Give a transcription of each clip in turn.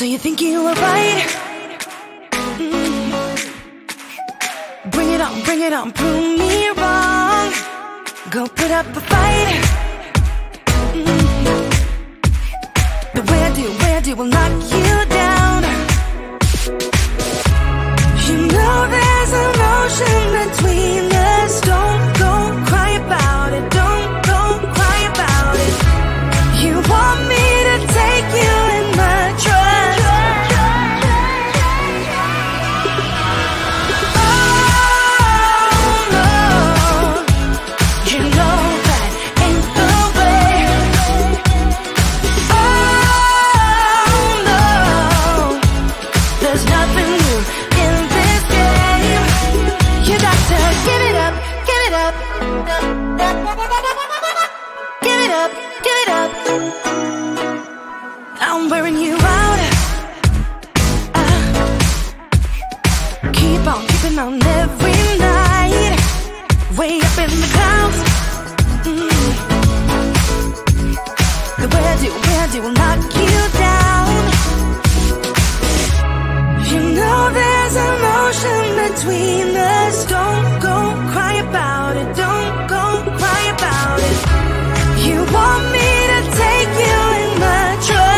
So you think you were right? Bring it on, prove me wrong. Go put up a fight. Beware, beware, they will knock you down. You know there's an ocean between us. Don't cry about it. Don't cry about it. You want me to take you in my trust. I'm wearing you out. Keep on keeping on every night. Way up in the clouds. The where do will knock you down. You know there's emotion between us. Don't go cry about it. Don't go cry about it. You want me to take you in my trust.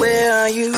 Where are you?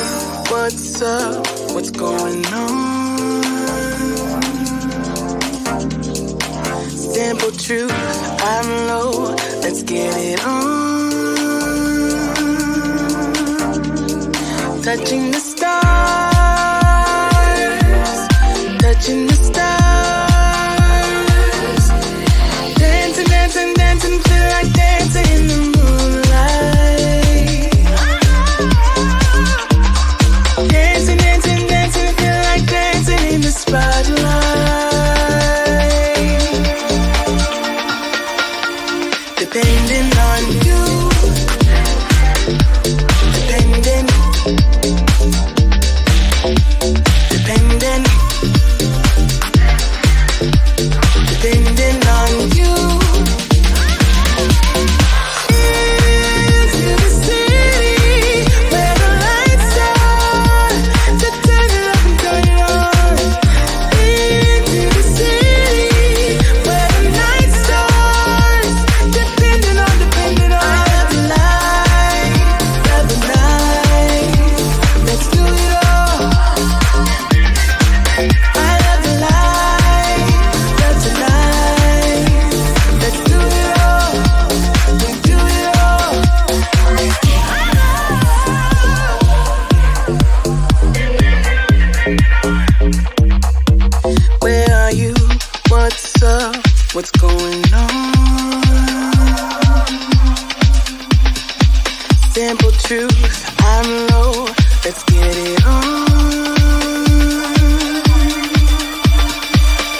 What's up? What's going on? Simple truth, I'm low. Let's get it on.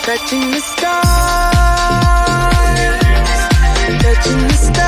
Touching the stars, touching the stars.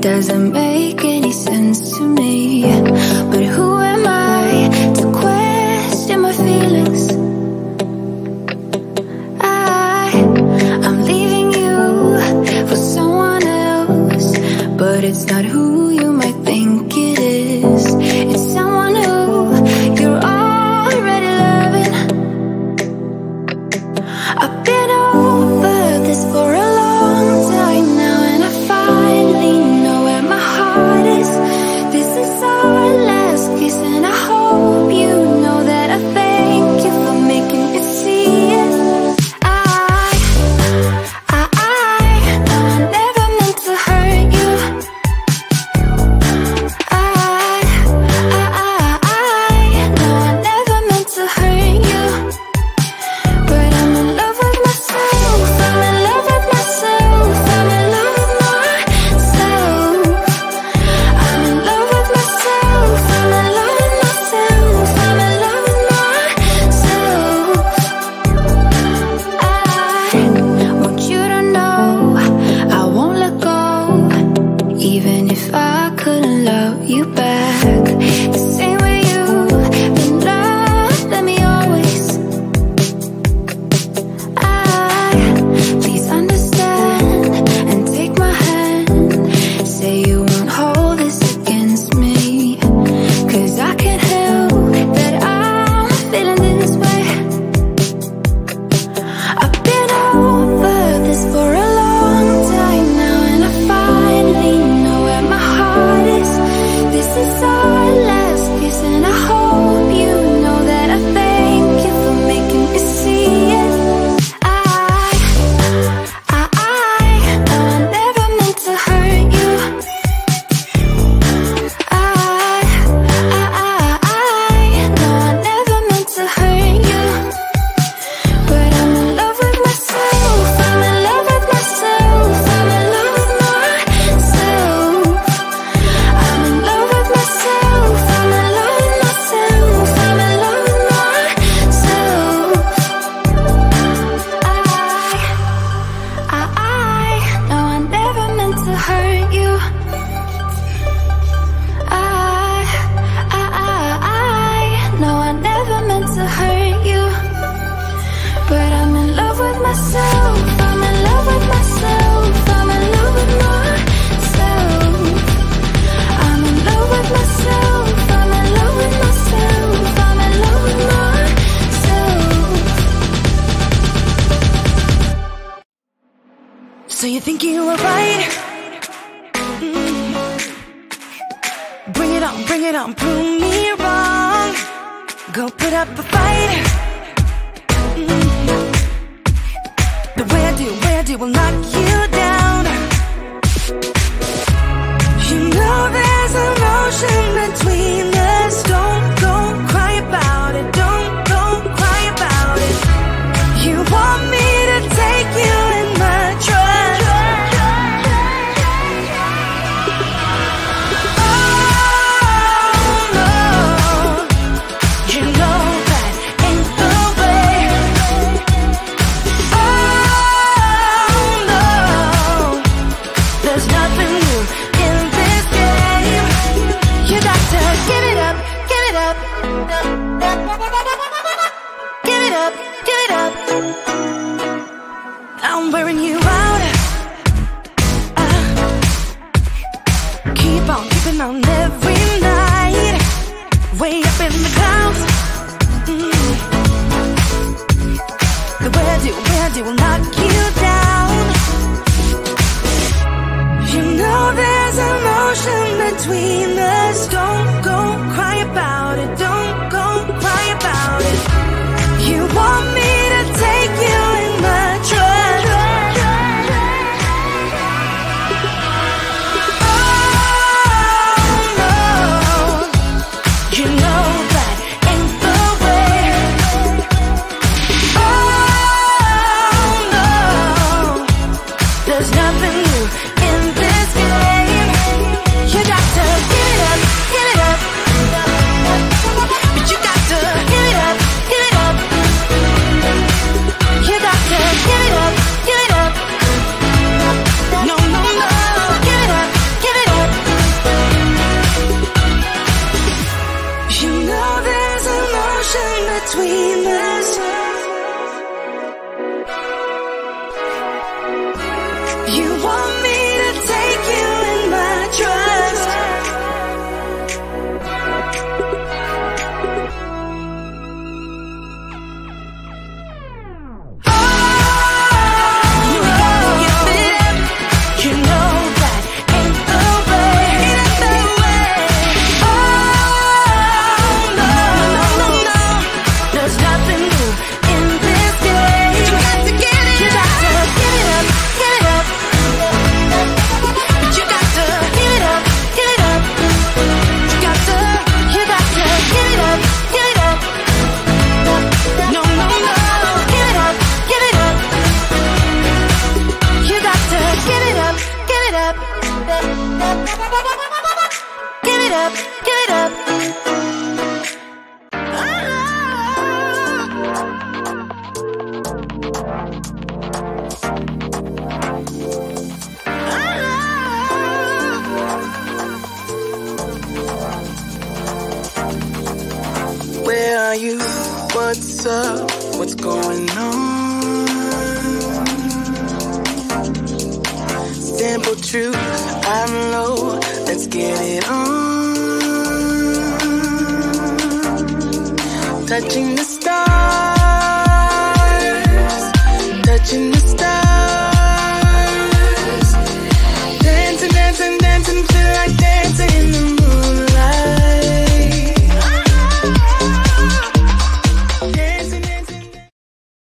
Doesn't make any sense to me, but who am I to question my feelings? I'm leaving you for someone else, but it's not who you might think it is. It's someone who you're already loving. I've been over this for a long time now, and I finally know this is our last kiss, and I hope you know that I thank you for making me see it. I never meant to hurt you. So you think you were right? Bring it on, prove me wrong. Go put up a fight. The way I do will knock you down. You know there's emotion between us. Don't go cry about it, don't go cry about it. You want me to take you in my trust. I'm wearing you out. Keep on keeping on every night. Way up in the clouds. The way I do will knock you down. You know there's emotion between us. Don't go cry about it. Don't go cry about it. You want me to take you in my trust. Touching the stars.